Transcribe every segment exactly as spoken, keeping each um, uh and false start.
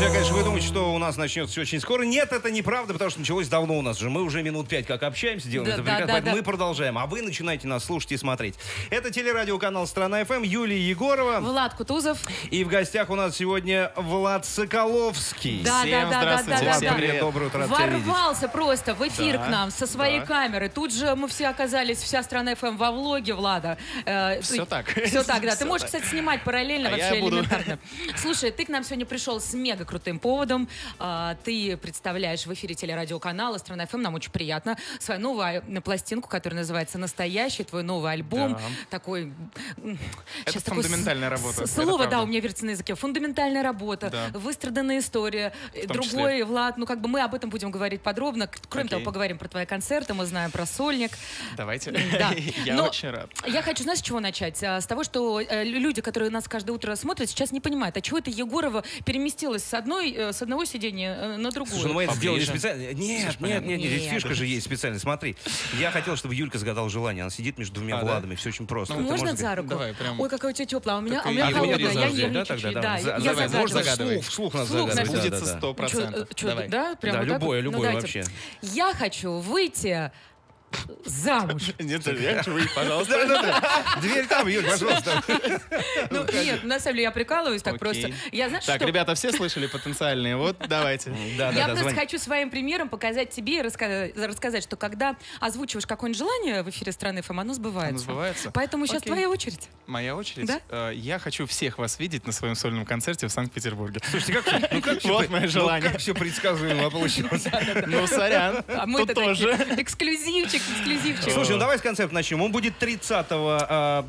Друзья, конечно, вы думаете, что у нас начнется очень скоро. Нет, это неправда, потому что началось давно у нас же. Мы уже минут пять как общаемся, делаем да, это прекрасно, да, поэтому да. мы продолжаем. А вы начинаете нас слушать и смотреть. Это телерадиоканал «Страна эф эм», Юлия Егорова. Влад Кутузов. И в гостях у нас сегодня Влад Соколовский. Да, всем да, да, да, да, да. Всем привет, доброе утро. Ворвался просто в эфир да, к нам со своей да. камеры. Тут же мы все оказались, вся «Страна эф эм» во влоге Влада. Э, все так. Все так, да. Все ты можешь, так. кстати, снимать параллельно а вообще элементарно. Буду. Слушай, ты к нам сегодня пришел с мега крутым поводом. А, ты представляешь в эфире телерадиоканала «Страна эф эм», нам очень приятно, свою новую пластинку, которая называется «Настоящий», твой новый альбом. Да. Такой... Это сейчас фундаментальная такое работа. Слово, да, у меня вертится на языке. Фундаментальная работа, да. выстраданная история. Другой числе. Влад, ну как бы мы об этом будем говорить подробно. Кроме Окей. того, поговорим про твои концерты, мы знаем про сольник. Давайте. Да. Я Но очень рад. Я хочу, знаешь, с чего начать? С того, что люди, которые нас каждое утро смотрят, сейчас не понимают, а чего это Егорова переместилась с одной, с одного сидения на другую? Слушай, ну мы это сделали специально. Нет, нет, нет, нет, нет. Фишка же есть специально. Смотри, я хотел, чтобы Юлька загадала желание. Она сидит между двумя а, Владами. Да? Все очень просто. Ну, можно за руку? Давай, прям... Ой, какая у тебя теплая. У меня, а у меня холодная. Я ем чуть-чуть. Да, да, я загадываю. Вслух нас загадывать. Будет сто процентов. Да, любое, любое вообще. Я хочу выйти... замуж. Нет, легче вы, пожалуйста. Дверь там, Юль, пожалуйста. Ну нет, на самом деле я прикалываюсь так просто. Так, ребята, все слышали потенциальные? Вот, давайте. Я просто хочу своим примером показать тебе и рассказать, что когда озвучиваешь какое-нибудь желание в эфире «Страны эф эм», оно сбывается. Оно сбывается. Поэтому сейчас твоя очередь. Моя очередь? Я хочу всех вас видеть на своем сольном концерте в Санкт-Петербурге. Слушайте, как вот мое желание. Как все предсказуемо получилось. Ну, сорян, тут тоже. Эксклюзивчик. Эксклюзивчик. Слушай, ну давай с концепта начнем. Он будет тридцатого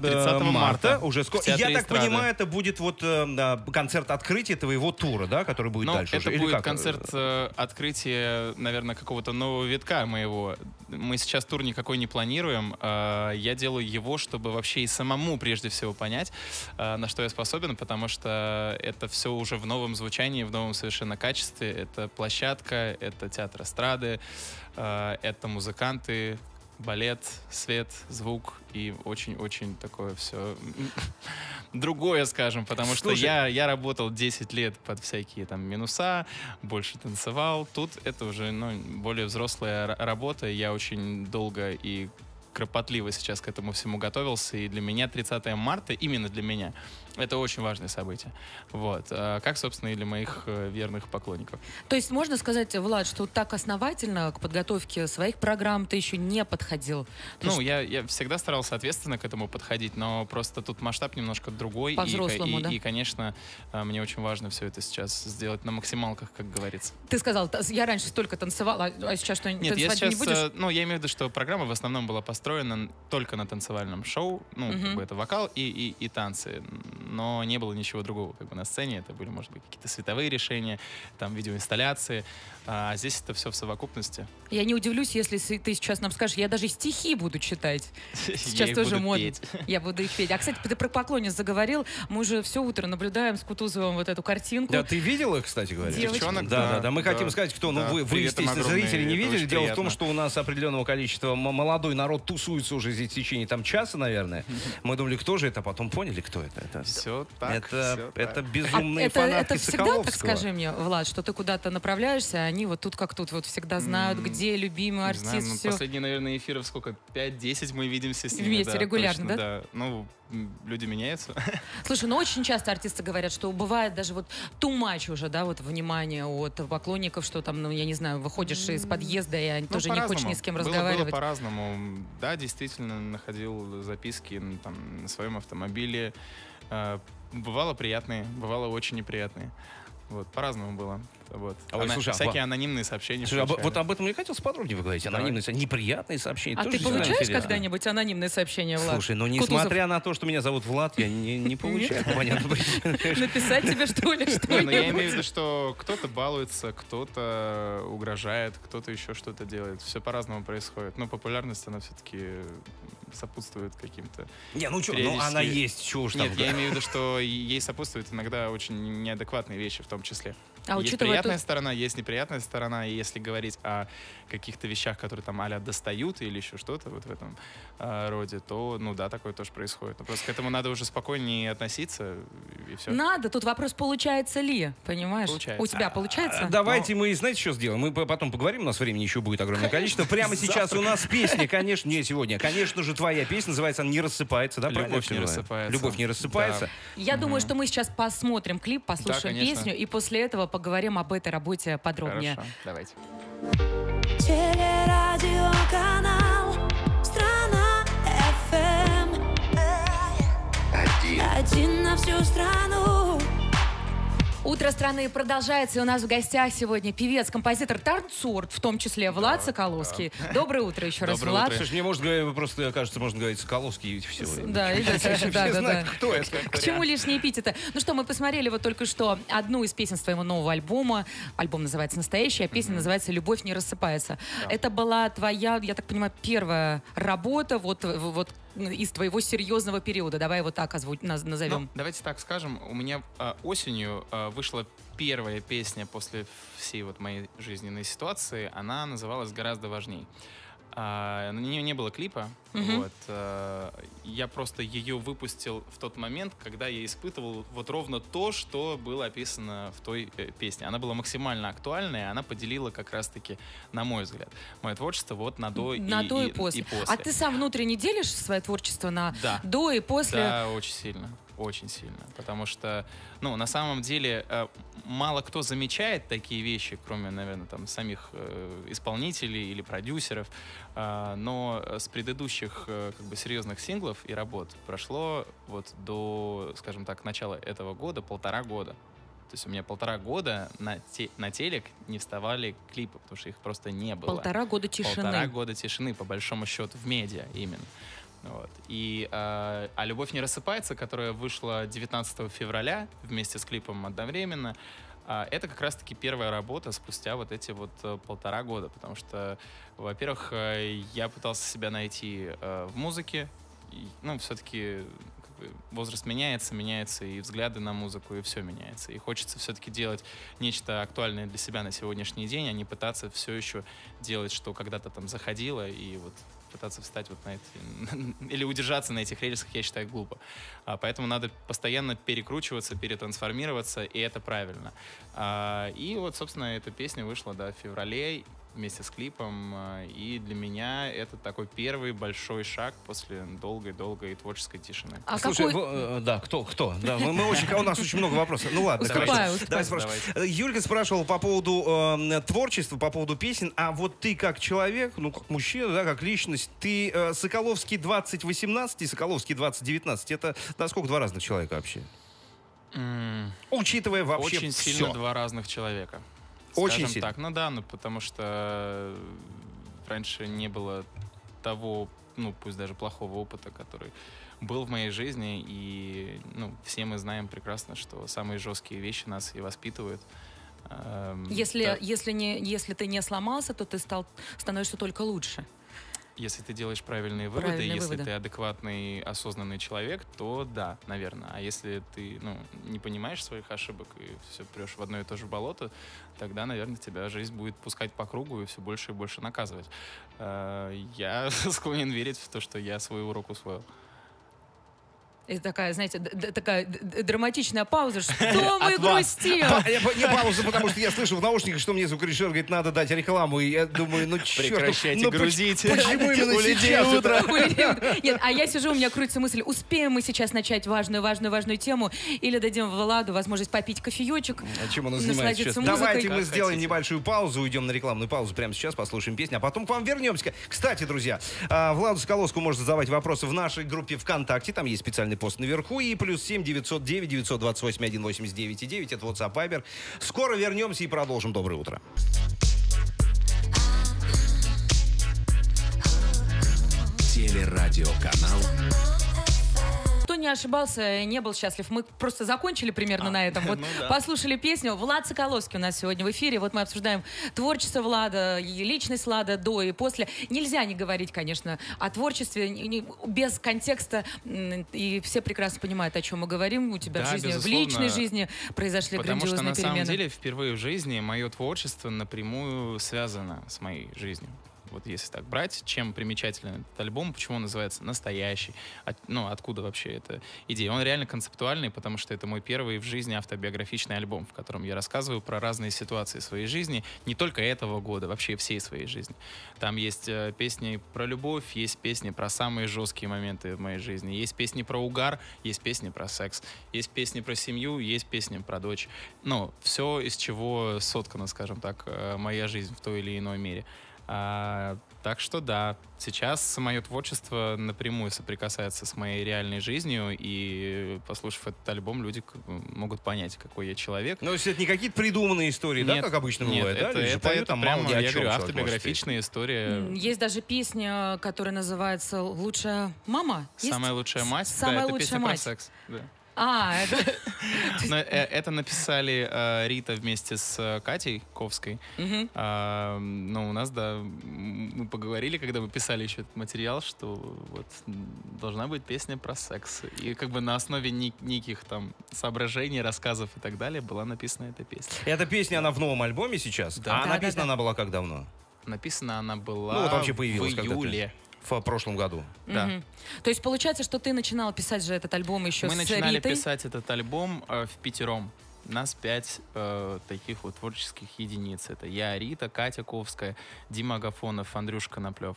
марта. Уже скоро. Я так эстрады. понимаю, это будет вот э, концерт открытия твоего тура, да, который будет Но дальше. Это уже. будет Или концерт э, открытия, наверное, какого-то нового витка моего. Мы сейчас тур никакой не планируем. Э, я делаю его, чтобы вообще и самому прежде всего понять, э, на что я способен, потому что это все уже в новом звучании, в новом совершенно качестве. Это площадка, это театр эстрады. Это музыканты, балет, свет, звук и очень-очень такое все другое, скажем, потому Слушай. что я, я работал десять лет под всякие там минуса, больше танцевал. Тут это уже ну, более взрослая работа, я очень долго и кропотливо сейчас к этому всему готовился, и для меня тридцатое марта, именно для меня, это очень важное событие. Вот. Как, собственно, и для моих верных поклонников. То есть можно сказать, Влад, что так основательно к подготовке своих программ ты еще не подходил? То ну, что... я, я всегда старался ответственно к этому подходить, но просто тут масштаб немножко другой. По-взрослому, и, да? и, и, конечно, мне очень важно все это сейчас сделать на максималках, как говорится. Ты сказал, я раньше столько танцевала, а сейчас что, Нет, танцевать сейчас, не будешь? Ну, я имею в виду, что программа в основном была построена только на танцевальном шоу. Ну, угу. как бы это вокал и, и, и танцы. Но не было ничего другого как бы на сцене. Это были, может быть, какие-то световые решения, там видеоинсталляции. А здесь это все в совокупности. Я не удивлюсь, если ты сейчас нам скажешь, я даже стихи буду читать. Сейчас я тоже модно. Петь. Я буду их петь. А, кстати, ты про поклонниц заговорил. Мы уже все утро наблюдаем с Кутузовым вот эту картинку. Да, ты видел их, кстати говоря? Девчонок, да, да, да. Мы да, хотим сказать, кто. Да, ну, вы, вы естественно, огромные, зрители не видели. Дело приятно. в том, что у нас определенного количества молодой народ тусуется уже здесь в течение там часа, наверное. Мы думали, кто же это, потом поняли, кто это. это. Все так, это, все это так. безумные а, фанатки это, это всегда, так скажи мне, Влад, что ты куда-то направляешься, они вот тут как тут вот всегда знают, mm-hmm. где любимый артист. Знаю, ну, все. Последние, наверное, эфиров сколько? пять-десять мы видимся с ними. Вместе да, регулярно, точно, да? да? Ну, люди меняются. Слушай, ну очень часто артисты говорят, что бывает даже вот too much уже, да, вот внимание от поклонников, что там, ну, я не знаю, выходишь из подъезда, и они ну, тоже не хочешь ни с кем было, разговаривать. Было по-разному. Да, действительно, находил записки там, на своем автомобиле. Бывало приятные, бывало очень неприятные. Вот, по-разному было. Вот. А Ана... слушай, всякие а... анонимные сообщения. Слушай, об... Вот об этом я хотел подробнее вы говорите. Анонимные, Давай. неприятные сообщения. А ты получаешь когда-нибудь анонимные сообщения, Влад? Слушай, ну несмотря Кутузов. на то, что меня зовут Влад, я не, не получаю. Написать тебе что ли? Я имею в виду, что кто-то балуется, кто-то угрожает, кто-то еще что-то делает. Все по-разному происходит. Но популярность, она все-таки сопутствует каким-то... Не, ну что, ну она есть, чего уж там. Нет, я имею в виду, что ей сопутствуют иногда очень неадекватные вещи в том числе. А есть приятная тут... сторона, есть неприятная сторона. И если говорить о каких-то вещах, которые там а-ля достают или еще что-то вот в этом э, роде, то, ну да, такое тоже происходит. Но просто к этому надо уже спокойнее относиться. И все. Надо. Тут вопрос, получается ли, понимаешь? Получается. У тебя получается? А, давайте Но... мы, знаете, что сделаем? Мы потом поговорим, у нас времени еще будет огромное количество. Прямо сейчас у нас песня, конечно, не сегодня. Конечно же, твоя песня называется «Не рассыпается». Да, «Любовь не рассыпается». «Любовь не рассыпается». Я думаю, что мы сейчас посмотрим клип, послушаем песню, и после этого поговорим об этой работе подробнее. Хорошо, давайте. Телерадиоканал «Страна эф эм». Один. Один на всю страну. Утро страны продолжается, и у нас в гостях сегодня певец, композитор, танцор, в том числе Влад Соколовский. Доброе утро еще раз, Влад. Доброе утро. Мне может, просто, кажется, можно говорить Соколовский все. Да, да, да. Кто это? К чему лишние эпитеты? Ну что, мы посмотрели вот только что одну из песен своего нового альбома. Альбом называется «Настоящий», а песня называется «Любовь не рассыпается». Это была твоя, я так понимаю, первая работа вот из твоего серьезного периода. Давай его так назовем. Давайте так скажем. У меня осенью вышла первая песня после всей вот моей жизненной ситуации. Она называлась «Гораздо важней». На нее не было клипа. Mm-hmm. вот. Я просто ее выпустил в тот момент, когда я испытывал вот ровно то, что было описано в той песне. Она была максимально актуальная, она поделила как раз-таки, на мой взгляд, мое творчество вот на до, на и, до и, и, после. и после. А ты сам внутренне делишь свое творчество на да. до и после? Да, очень сильно. Очень сильно. Потому что, ну, на самом деле, э, мало кто замечает такие вещи, кроме, наверное, там, самих э, исполнителей или продюсеров. Э, но с предыдущих э, как бы серьезных синглов и работ прошло вот до, скажем так, начала этого года полтора года. То есть у меня полтора года на, те, на телек не вставали клипы, потому что их просто не было. Полтора года тишины. Полтора года тишины, по большому счету, в медиа именно. Вот. И, э, а «Любовь не рассыпается», которая вышла девятнадцатого февраля вместе с клипом одновременно, э, это как раз-таки первая работа спустя вот эти вот полтора года. Потому что, во-первых, э, я пытался себя найти э, в музыке. И, ну, все-таки как бы, возраст меняется, меняются и взгляды на музыку, и все меняется. И хочется все-таки делать нечто актуальное для себя на сегодняшний день, а не пытаться все еще делать, что когда-то там заходило, и вот... пытаться встать вот на эти... или удержаться на этих рельсах, я считаю, глупо. А, поэтому надо постоянно перекручиваться, перетрансформироваться, и это правильно. А, и вот, собственно, эта песня вышла, да, в феврале вместе с клипом, и для меня это такой первый большой шаг после долгой-долгой творческой тишины. А Слушай, какой... в, да, кто, кто? Да, мы, мы очень, у нас очень много вопросов. Ну ладно, уступаю, уступаю. Давай. Юлька спрашивала по поводу э, творчества, по поводу песен, а вот ты как человек, ну как мужчина, да, как личность, ты э, Соколовский двадцать восемнадцать и Соколовский двадцать девятнадцать, это насколько два разных человека вообще? Mm. Учитывая вообще очень все. Сильно два разных человека. Скажем Очень так, ну да, ну, потому что раньше не было того, ну пусть даже плохого опыта, который был в моей жизни, и ну, все мы знаем прекрасно, что самые жесткие вещи нас и воспитывают. Если, да. если, не, если ты не сломался, то ты стал, становишься только лучше. Если ты делаешь правильные выводы, правильные если выводы. ты адекватный, осознанный человек, то да, наверное. А если ты ну, не понимаешь своих ошибок и все прешь в одно и то же болото, тогда, наверное, тебя жизнь будет пускать по кругу и все больше и больше наказывать. Я склонен верить в то, что я свой урок усвоил. Это такая, знаете, такая драматичная пауза. Что мы грустим? Не пауза, потому что я слышу в наушниках, что мне звукорежиссер говорит, надо дать рекламу. И я думаю, ну черт. Прекращайте грузить. Почему именно сейчас? Нет, а я сижу, у меня крутится мысль, успеем мы сейчас начать важную-важную-важную тему или дадим Владу возможность попить кофеечек, насладиться музыкой. Давайте мы сделаем небольшую паузу, уйдем на рекламную паузу прямо сейчас, послушаем песню, а потом к вам вернемся. Кстати, друзья, Владу Соколовскому можно задавать вопросы в нашей группе ВКонтакте, там есть специальный пост наверху, и плюс семь девятьсот девять девятьсот двадцать восемь сто восемьдесят девять и девять, это WhatsApp, Viber. Скоро вернемся и продолжим. Доброе утро. Телерадиоканал не ошибался, не был счастлив. Мы просто закончили примерно а, на этом. Вот ну, да. Послушали песню. Влад Соколовский у нас сегодня в эфире. Вот мы обсуждаем творчество Влада, личность Влада до и после. Нельзя не говорить, конечно, о творчестве без контекста. И все прекрасно понимают, о чем мы говорим. У тебя да, в жизни, безусловно, в личной жизни произошли грандиозные перемены. Потому что на перемены. самом деле впервые в жизни мое творчество напрямую связано с моей жизнью. Вот если так брать, чем примечателен этот альбом, почему он называется «Настоящий», от, ну, откуда вообще эта идея. Он реально концептуальный, потому что это мой первый в жизни автобиографичный альбом, в котором я рассказываю про разные ситуации своей жизни, не только этого года, вообще всей своей жизни. Там есть песни про любовь, есть песни про самые жесткие моменты в моей жизни, есть песни про угар, есть песни про секс, есть песни про семью, есть песни про дочь. Ну, все, из чего соткана, скажем так, моя жизнь в той или иной мере. А, так что да, сейчас мое творчество напрямую соприкасается с моей реальной жизнью, и, послушав этот альбом, люди могут понять, какой я человек. Но это не какие-то придуманные истории, нет, да, как обычно нет, бывает? Нет, да? это, это, это прямо, я говорю, автобиографичная история. Есть даже песня, которая называется «Лучшая мама». Есть? «Самая лучшая мать». «Самая да, лучшая это песня мать». Про секс. Да. А, это... это написали э, Рита вместе с Катей Ковской. Mm-hmm. а, ну, у нас, да, мы поговорили, когда мы писали еще этот материал, что вот должна быть песня про секс. И как бы на основе ни никаких там соображений, рассказов и так далее была написана эта песня. Эта песня, она в новом альбоме сейчас? Да. А да, написана да, да. она была как давно? Написана она была ну, вот вообще в июле. В прошлом году. Да. Угу. То есть получается, что ты начинал писать же этот альбом еще Мы с Мы начинали Ритой. писать этот альбом э, в пятером. Нас пять э, таких вот творческих единиц. Это я, Рита, Катя Ковская, Дима Агафонов, Андрюшка Коноплев.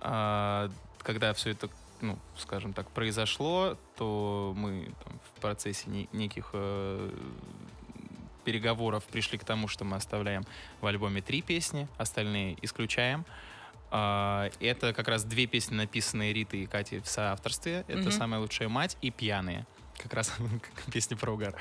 Э, когда все это, ну, скажем так, произошло, то мы там, в процессе не, неких... Э, переговоров пришли к тому, что мы оставляем в альбоме три песни, остальные исключаем. Это как раз две песни, написанные Ритой и Катей в соавторстве. Это mm-hmm. «Самая лучшая мать» и «Пьяные». Как раз песни про угар.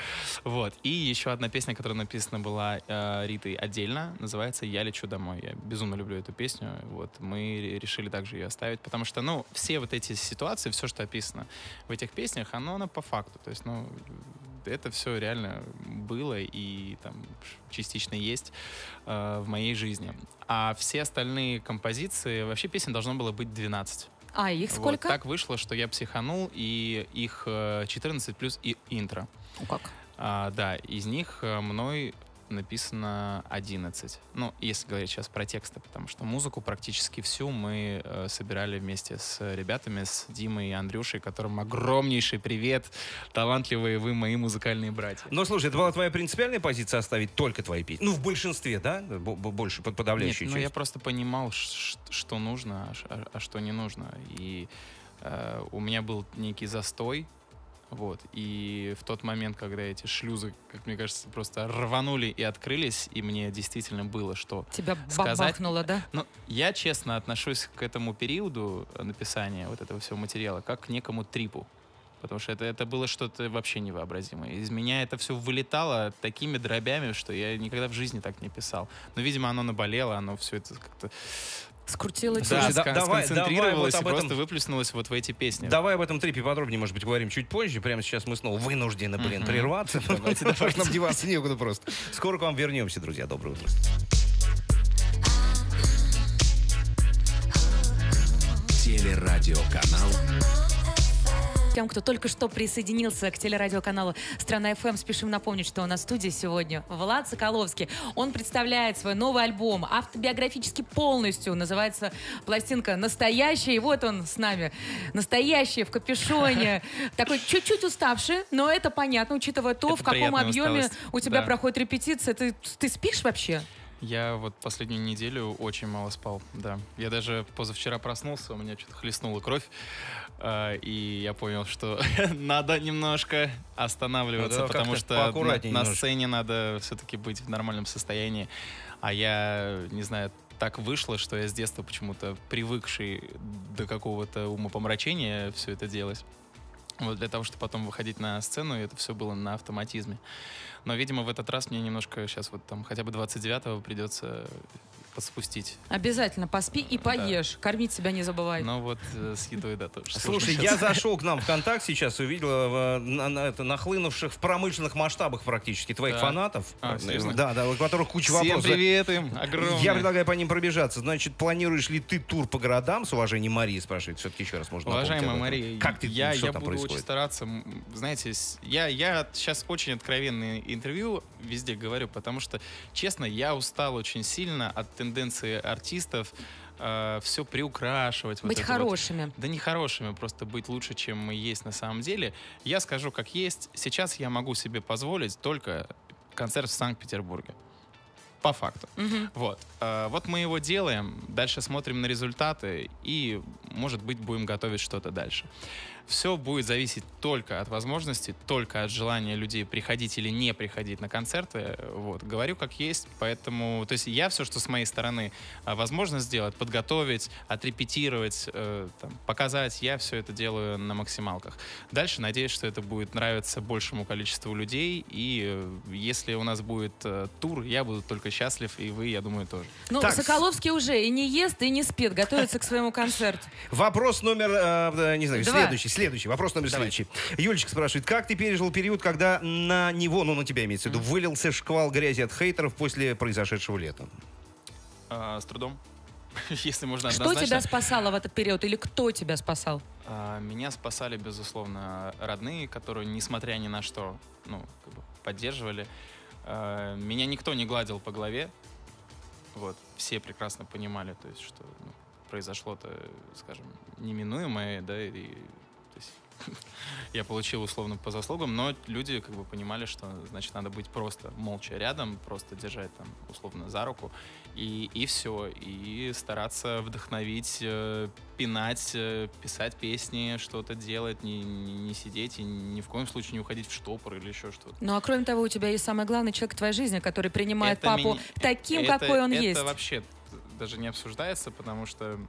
Вот. И еще одна песня, которая написана была э, Ритой отдельно, называется «Я лечу домой». Я безумно люблю эту песню. Вот. Мы решили также ее оставить, потому что, ну, все вот эти ситуации, все, что описано в этих песнях, оно, оно по факту. То есть, ну... это все реально было и там частично есть э, в моей жизни. А все остальные композиции, вообще песен должно было быть двенадцать. А их вот. сколько? Так вышло, что я психанул, и их четырнадцать плюс и интро. Ну как? А, да, из них мной написано одиннадцать. Ну, если говорить сейчас про тексты, потому что музыку практически всю мы э, собирали вместе с ребятами, с Димой и Андрюшей, которым огромнейший привет, талантливые вы, мои музыкальные братья. Но, слушай, это была твоя принципиальная позиция оставить только твои песни? Ну, в большинстве, да? Больше, подавляющей части. Нет, ну, я просто понимал, что нужно, а, а что не нужно. И э, у меня был некий застой. Вот. И в тот момент, когда эти шлюзы, как мне кажется, просто рванули и открылись, и мне действительно было что Тебя сказать. Тебя да? Ну, я честно отношусь к этому периоду написания вот этого всего материала как к некому трипу. Потому что это, это было что-то вообще невообразимое. Из меня это все вылетало такими дробями, что я никогда в жизни так не писал. Но, видимо, оно наболело, оно все это как-то... Скрутила тебя. Да, да, сконцентрировалась вот и просто этом... выплеснулась вот в эти песни. Давай об этом трипе подробнее, может быть, говорим чуть позже. Прямо сейчас мы снова вынуждены, блин, mm-hmm. прерваться. Давайте, давайте. Нам деваться некуда просто. Скоро к вам вернемся, друзья. Доброе утро. Телерадиоканал. Тем, кто только что присоединился к телерадиоканалу «Страна эф эм», спешим напомнить, что у нас в студии сегодня Влад Соколовский. Он представляет свой новый альбом, автобиографически полностью. Называется пластинка «Настоящий». И вот он с нами. Настоящий, в капюшоне. Такой чуть-чуть уставший, но это понятно, учитывая то, в каком объеме у тебя проходит репетиция. Ты, ты спишь вообще? Я вот последнюю неделю очень мало спал, да. Я даже позавчера проснулся, у меня что-то хлестнула кровь, э, и я понял, что надо немножко останавливаться, ну, да, потому что на, на сцене надо все-таки быть в нормальном состоянии. А я, не знаю, так вышло, что я с детства почему-то привыкший до какого-то умопомрачения все это делать. Вот для того, чтобы потом выходить на сцену, и это все было на автоматизме. Но, видимо, в этот раз мне немножко сейчас вот там хотя бы двадцать девятого придется подспустить. Обязательно поспи и поешь. Да. Кормить себя не забывай. Ну вот, э, с едой, да, тоже. Слушай, я зашел к нам ВКонтакте сейчас, увидел э, на, на, это, нахлынувших в промышленных масштабах практически твоих да. фанатов. А, да, да, у которых куча Всем вопросов. Привет им. Огромное. Я предлагаю по ним пробежаться. Значит, планируешь ли ты тур по городам? С уважением, Марии спрашивает. Все-таки еще раз можно напомнить. Уважаемая Мария, как ты, я, что я там буду происходит? Очень стараться. Знаете, я, я сейчас очень откровенное интервью везде говорю, потому что, честно, я устал очень сильно от тенденции артистов э, все приукрашивать. Быть вот хорошими. Вот. Да не хорошими, просто быть лучше, чем мы есть на самом деле. Я скажу, как есть. Сейчас я могу себе позволить только концерт в Санкт-Петербурге. По факту. Угу. Вот. Э, вот мы его делаем, дальше смотрим на результаты и, может быть, будем готовить что-то дальше. Все будет зависеть только от возможностей, только от желания людей приходить или не приходить на концерты. Вот. Говорю как есть, поэтому... То есть я все, что с моей стороны возможно сделать, подготовить, отрепетировать, э, там, показать, я все это делаю на максималках. Дальше надеюсь, что это будет нравиться большему количеству людей, и э, если у нас будет э, тур, я буду только счастлив, и вы, я думаю, тоже. Ну, так. Соколовский уже и не ест, и не спит, готовится к своему концерту. Вопрос номер, э, не знаю, Два. следующий. Следующий вопрос номер Давай. следующий. Юлечка спрашивает, как ты пережил период, когда на него, ну на тебя имеется в виду, вылился шквал грязи от хейтеров после произошедшего лета? А, с трудом. Если можно однозначно. Что тебя спасало в этот период или кто тебя спасал? А, меня спасали, безусловно, родные, которые, несмотря ни на что, ну, как бы поддерживали. А, меня никто не гладил по голове. Вот. Все прекрасно понимали, то есть, что ну, произошло-то, скажем, неминуемое, да, и... Я получил условно по заслугам, но люди как бы понимали, что значит надо быть просто молча рядом, просто держать там условно за руку и, и все, и стараться вдохновить, э, пинать, э, писать песни, что-то делать, не, не, не сидеть и ни в коем случае не уходить в штопор или еще что-то. Ну а кроме того, у тебя есть самый главный человек в твоей жизни, который принимает это папу ми... таким, это, какой он это есть. Это вообще даже не обсуждается, потому что...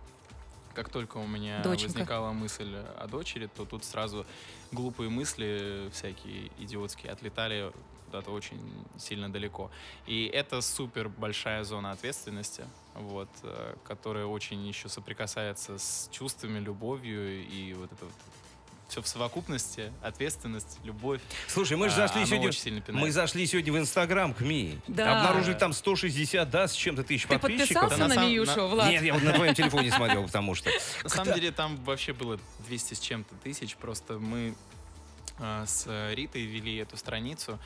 Как только у меня Доченька. возникала мысль о дочери, то тут сразу глупые мысли всякие идиотские отлетали куда-то очень сильно далеко. И это супер большая зона ответственности, вот, которая очень еще соприкасается с чувствами, любовью и вот это вот. Все в совокупности, ответственность, любовь. Слушай, мы же зашли, а, сегодня, мы зашли сегодня в Инстаграм к Мии. Да. Обнаружили там сто шестьдесят, да, с чем-то тысяч подписчиков. Ты подписался да, на, на сам... Миюшу, на... Влад? Нет, я вот на твоем телефоне смотрел, потому что... На самом деле там вообще было двести с чем-то тысяч. Просто мы с Ритой вели эту страницу,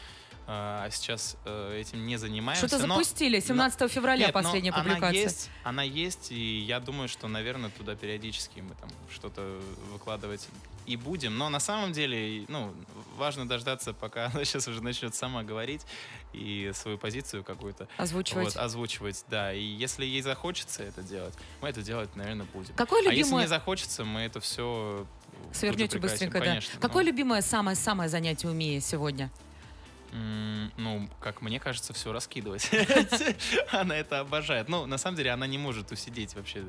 а сейчас этим не занимаемся. Что-то запустили, семнадцатого февраля нет, последняя публикация. Она есть, она есть, и я думаю, что, наверное, туда периодически мы там что-то выкладывать и будем. Но на самом деле, ну, важно дождаться, пока она сейчас уже начнет сама говорить и свою позицию какую-то озвучивать. Вот, озвучивать, да. И если ей захочется это делать, мы это делать, наверное, будем. Какой любимый... А если не захочется, мы это все... Свернете быстренько, конечно, да. Какое но... любимое самое-самое занятие у Мии сегодня? Ну, как мне кажется, все раскидывать. Она это обожает. Ну, на самом деле, она не может усидеть вообще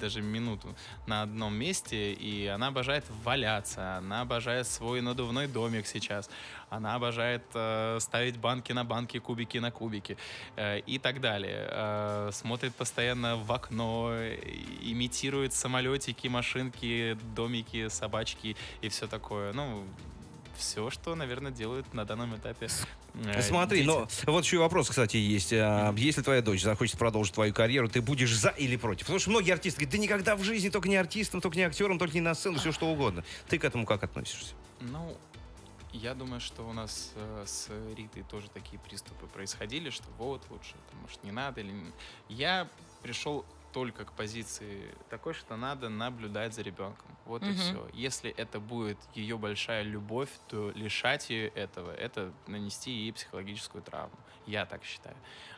даже минуту на одном месте. И она обожает валяться. Она обожает свой надувной домик сейчас. Она обожает э, ставить банки на банки, кубики на кубики э, и так далее. Э, смотрит постоянно в окно, имитирует самолетики, машинки, домики, собачки и все такое. Ну... Все, что, наверное, делают на данном этапе. Э, Смотри, дети. Но вот еще и вопрос, кстати, есть. А, если твоя дочь захочет продолжить твою карьеру, ты будешь за или против? Потому что многие артисты говорят, да никогда в жизни только не артистом, только не актером, только не на сцену, все что угодно. Ты к этому как относишься? Ну, я думаю, что у нас э, с Ритой тоже такие приступы происходили, что вот, лучше, может, не надо. Или... Я пришел только к позиции такой, что надо наблюдать за ребенком. Вот угу. и все. Если это будет ее большая любовь, то лишать ее этого, это нанести ей психологическую травму. Я так считаю.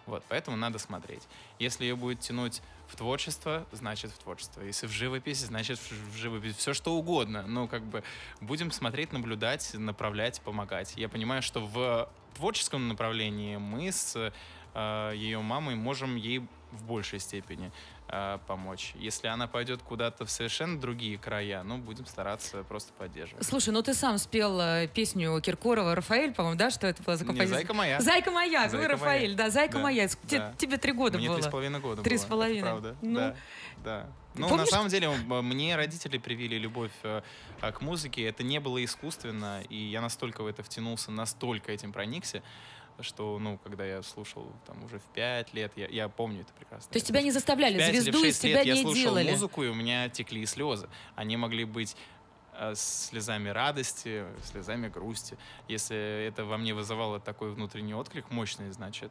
Вот, поэтому надо смотреть. Если ее будет тянуть в творчество, значит в творчество. Если в живописи, значит в живописи. Все что угодно. Ну, как бы, будем смотреть, наблюдать, направлять, помогать. Я понимаю, что в творческом направлении мы с э, ее мамой можем ей в большей степени э, помочь. Если она пойдет куда-то в совершенно другие края, ну, будем стараться просто поддерживать. Слушай, ну ты сам спел песню Киркорова «Рафаэль», по-моему, да, что это была за композиция? «Зайка моя». «Зайка моя», «Зайка Рафаэль», моя. Да, «Зайка да, моя». Тебе, да. тебе три года Мне было. Мне три с половиной года три было. Три с половиной. Правда, ну. да. да. Ну, помнишь? На самом деле, мне родители привили любовь э, к музыке. Это не было искусственно, и я настолько в это втянулся, настолько этим проникся, что, ну, когда я слушал там уже в пять лет, я, я помню это прекрасно. То есть тебя не заставляли, звезду из тебя не делали? В пять или в шесть лет я слушал музыку, и у меня текли слезы. Они могли быть э, слезами радости, слезами грусти. Если это во мне вызывало такой внутренний отклик мощный, значит...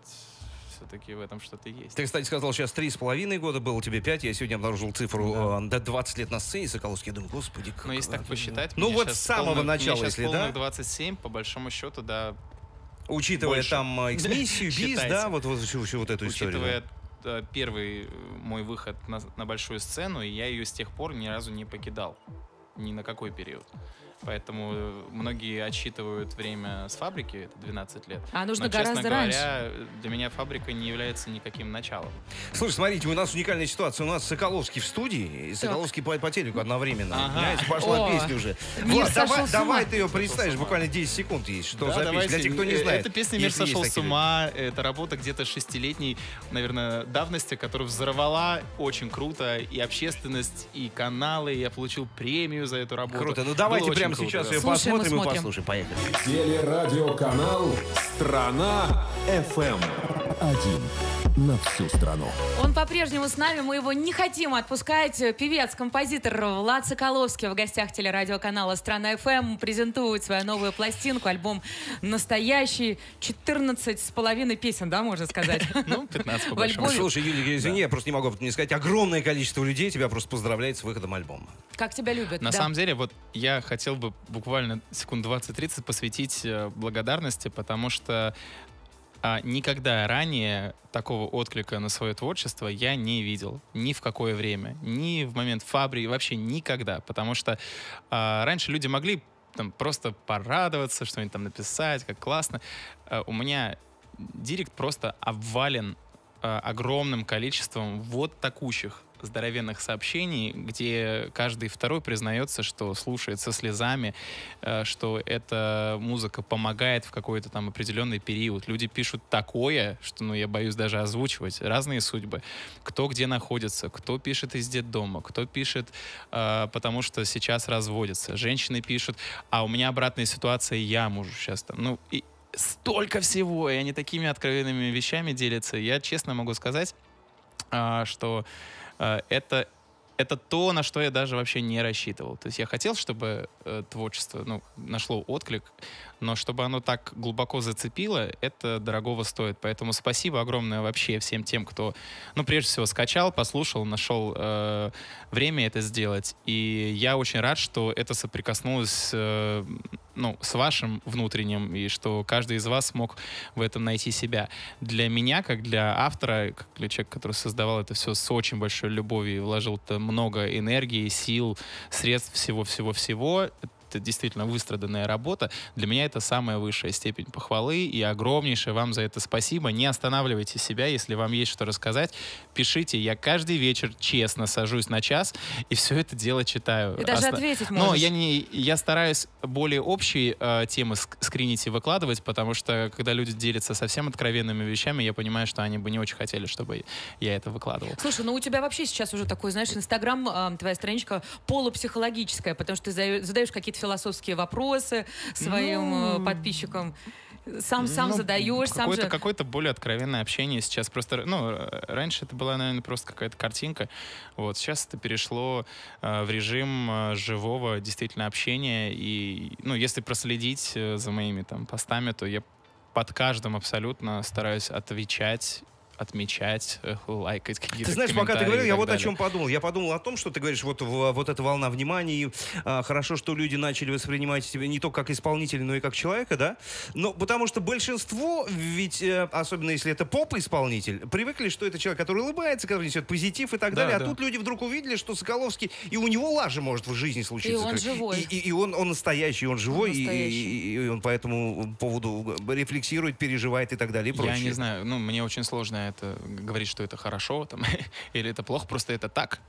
все-таки в этом что-то есть. Ты, кстати, сказал, сейчас три с половиной года было, тебе пять. Я сегодня обнаружил цифру до да. двадцати лет на сцене. Соколовский, я думаю, господи, как... Ну, если так посчитать... Ну, вот с самого полных, начала, если, да? Полных двадцать семь, по большому счету, да. Учитывая больше. Там эксмиссию, бис, да, вот, вот, вот, вот эту историю. Учитывая да. первый мой выход на, на большую сцену, и я ее с тех пор ни разу не покидал. Ни на какой период. Поэтому многие отсчитывают время с «Фабрики», это двенадцать лет. А нужно Но, гораздо честно говоря, раньше. Для меня «Фабрика» не является никаким началом. Слушай, смотрите, у нас уникальная ситуация. У нас Соколовский в студии, и Соколовский по, по телеку одновременно. Ага. Пошла О. песня уже. Влад, давай, давай ты ее представишь, буквально десять секунд есть, что да, за давайте. Песня, для тех, кто не знает. Это песня «Мир сошел с ума», это работа где-то шестилетней, наверное, давности, которая взорвала очень круто и общественность, и каналы. Я получил премию за эту работу. Круто, ну давайте прямо сейчас ее Слушаем посмотрим и, и послушаем. Поехали. Телерадиоканал «Страна эф эм». Один на всю страну. Он по-прежнему с нами, мы его не хотим отпускать. Певец, композитор Влад Соколовский в гостях телерадиоканала «Страна эф эм» презентует свою новую пластинку, альбом «Настоящий». четырнадцать с половиной песен, да, можно сказать? Ну, пятнадцать по большому. Слушай, Юлия, извини, я просто не могу не сказать. Огромное количество людей тебя просто поздравляет с выходом альбома. Как тебя любят. На самом деле, вот я хотел бы буквально секунд двадцать-тридцать посвятить благодарности, потому что никогда ранее такого отклика на свое творчество я не видел. Ни в какое время. Ни в момент «Фабрики», вообще никогда. Потому что а, раньше люди могли там, просто порадоваться, что-нибудь там написать, как классно. А, у меня директ просто обвален а, огромным количеством вот такущих здоровенных сообщений, где каждый второй признается, что слушает со слезами, что эта музыка помогает в какой-то там определенный период. Люди пишут такое, что, ну, я боюсь даже озвучивать. Разные судьбы. Кто где находится, кто пишет из детдома, кто пишет, э, потому что сейчас разводятся. Женщины пишут, а у меня обратная ситуация, я мужу сейчас там. Ну, и столько всего, и они такими откровенными вещами делятся. Я честно могу сказать, э, что Это, это то, на что я даже вообще не рассчитывал. То есть я хотел, чтобы э, творчество, ну, нашло отклик, но чтобы оно так глубоко зацепило, это дорогого стоит. Поэтому спасибо огромное вообще всем тем, кто, ну, прежде всего, скачал, послушал, нашел э, время это сделать. И я очень рад, что это соприкоснулось э, ну, с вашим внутренним, и что каждый из вас смог в этом найти себя. Для меня, как для автора, как для человека, который создавал это все с очень большой любовью и вложил много энергии, сил, средств, всего-всего-всего, это действительно выстраданная работа. Для меня это самая высшая степень похвалы, и огромнейшее вам за это спасибо. Не останавливайте себя, если вам есть что рассказать, пишите. Я каждый вечер честно сажусь на час и все это дело читаю. И даже Оста... ответить можешь. Но я, не... я стараюсь более общие э, темы скринить и выкладывать, потому что когда люди делятся совсем откровенными вещами, я понимаю, что они бы не очень хотели, чтобы я это выкладывал. Слушай, ну у тебя вообще сейчас уже такой, знаешь, Инстаграм, э, твоя страничка полупсихологическая, потому что ты задаешь какие-то философские вопросы своим ну, подписчикам. Сам сам ну, задаешь. Какое-то, сам же... какое-то более откровенное общение сейчас. Просто, ну, раньше это была, наверное, просто какая-то картинка. Вот. Сейчас это перешло э, в режим э, живого действительно общения. И, ну, если проследить э, за моими там постами, то я под каждым абсолютно стараюсь отвечать, отмечать, лайкать какие-то. Ты знаешь, пока ты говорил, я вот далее. О чем подумал. Я подумал о том, что ты говоришь, вот, вот эта волна внимания, и, а, хорошо, что люди начали воспринимать тебя не только как исполнителя, но и как человека, да? Но потому что большинство, ведь, особенно если это поп-исполнитель, привыкли, что это человек, который улыбается, который несет позитив и так да, далее. Да. А тут люди вдруг увидели, что Соколовский, и у него лажа может в жизни случиться. И он живой. И, и, и он, он настоящий, он живой, он настоящий. И, и он по этому поводу рефлексирует, переживает и так далее. И я не знаю, ну, мне очень сложно она это говорит, что это хорошо там, или это плохо, просто это так.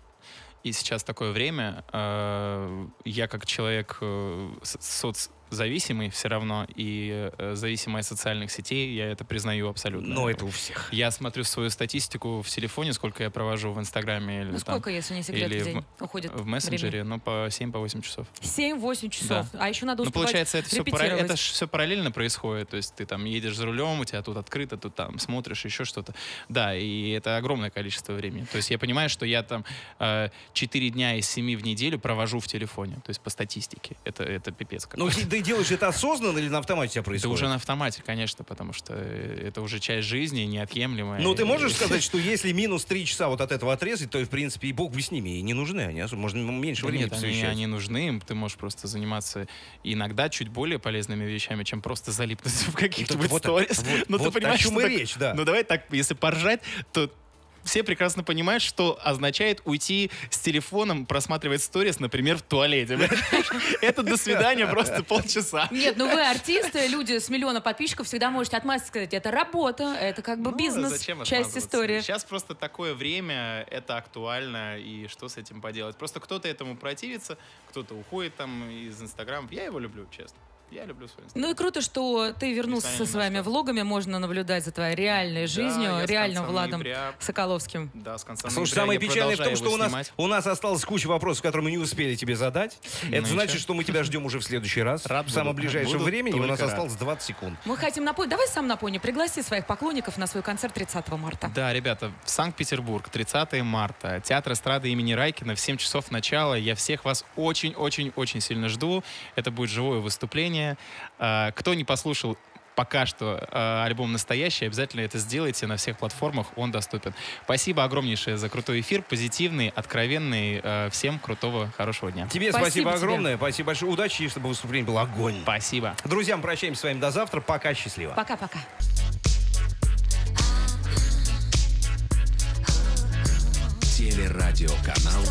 И сейчас такое время, э, я как человек э, соцзависимый все равно, и э, зависимый от социальных сетей, я это признаю абсолютно. Но это у всех. Я смотрю свою статистику в телефоне, сколько я провожу в Инстаграме. Или, ну сколько, там, если не секрет, или в день в, уходит в мессенджере, но ну, по семь-восемь часов. семь-восемь часов, да. А еще надо успевать. Ну получается, это все, параллель, это все параллельно происходит, то есть ты там едешь за рулем, у тебя тут открыто, тут там смотришь, еще что-то. Да, и это огромное количество времени. То есть я понимаю, что я там... Э, четыре дня из семи в неделю провожу в телефоне. То есть по статистике. Это, это пипец какой-то. Ну, ты делаешь это осознанно или на автомате у тебя происходит? Это уже на автомате, конечно, потому что это уже часть жизни, неотъемлемая. Ну, ты можешь сказать, что если минус три часа вот от этого отрезать, то, в принципе, и бог бы с ними. И не нужны они. Можно меньше времени посвящать. Нет, они нужны. Ты можешь просто заниматься иногда чуть более полезными вещами, чем просто залипнуться в каких-нибудь сторис. Вот о чем и речь, да. Ну, давай так, если поржать, то... Все прекрасно понимают, что означает уйти с телефоном, просматривать сторис, например, в туалете. Это до свидания просто полчаса. Нет, ну вы артисты, люди с миллиона подписчиков, всегда можете отмазаться, сказать, это работа, это как бы бизнес, часть истории. Сейчас просто такое время, это актуально, и что с этим поделать? Просто кто-то этому противится, кто-то уходит там из Инстаграма. Я его люблю, честно. Я люблю свой инстаграм. Ну и круто, что ты вернулся со своими влогами. Можно наблюдать за твоей реальной жизнью, да, реальным Владом ноября... Соколовским. Да, с конца Слушай, самое печальное в том, что у нас, у нас осталось куча вопросов, которые мы не успели тебе задать. Ну, это значит, еще? Что мы тебя ждем уже в следующий раз. Рад в самом ближайшем времени. У нас рад. Осталось двадцать секунд. Мы хотим напомнить. Давай сам напомни. Пригласи своих поклонников на свой концерт тридцатого марта. Да, ребята, в Санкт-Петербург, тридцатого марта. Театр эстрады имени Райкина в семь часов начала. Я всех вас очень-очень-очень сильно жду. Это будет живое выступление. Кто не послушал пока что альбом «Настоящий», обязательно это сделайте, на всех платформах он доступен. Спасибо огромнейшее за крутой эфир, позитивный, откровенный. Всем крутого, хорошего дня. Тебе спасибо, спасибо огромное, тебе. Спасибо большое. Удачи, чтобы выступление было огонь. Спасибо. Друзьям, прощаемся с вами до завтра. Пока, счастливо. Пока-пока. Телерадиоканал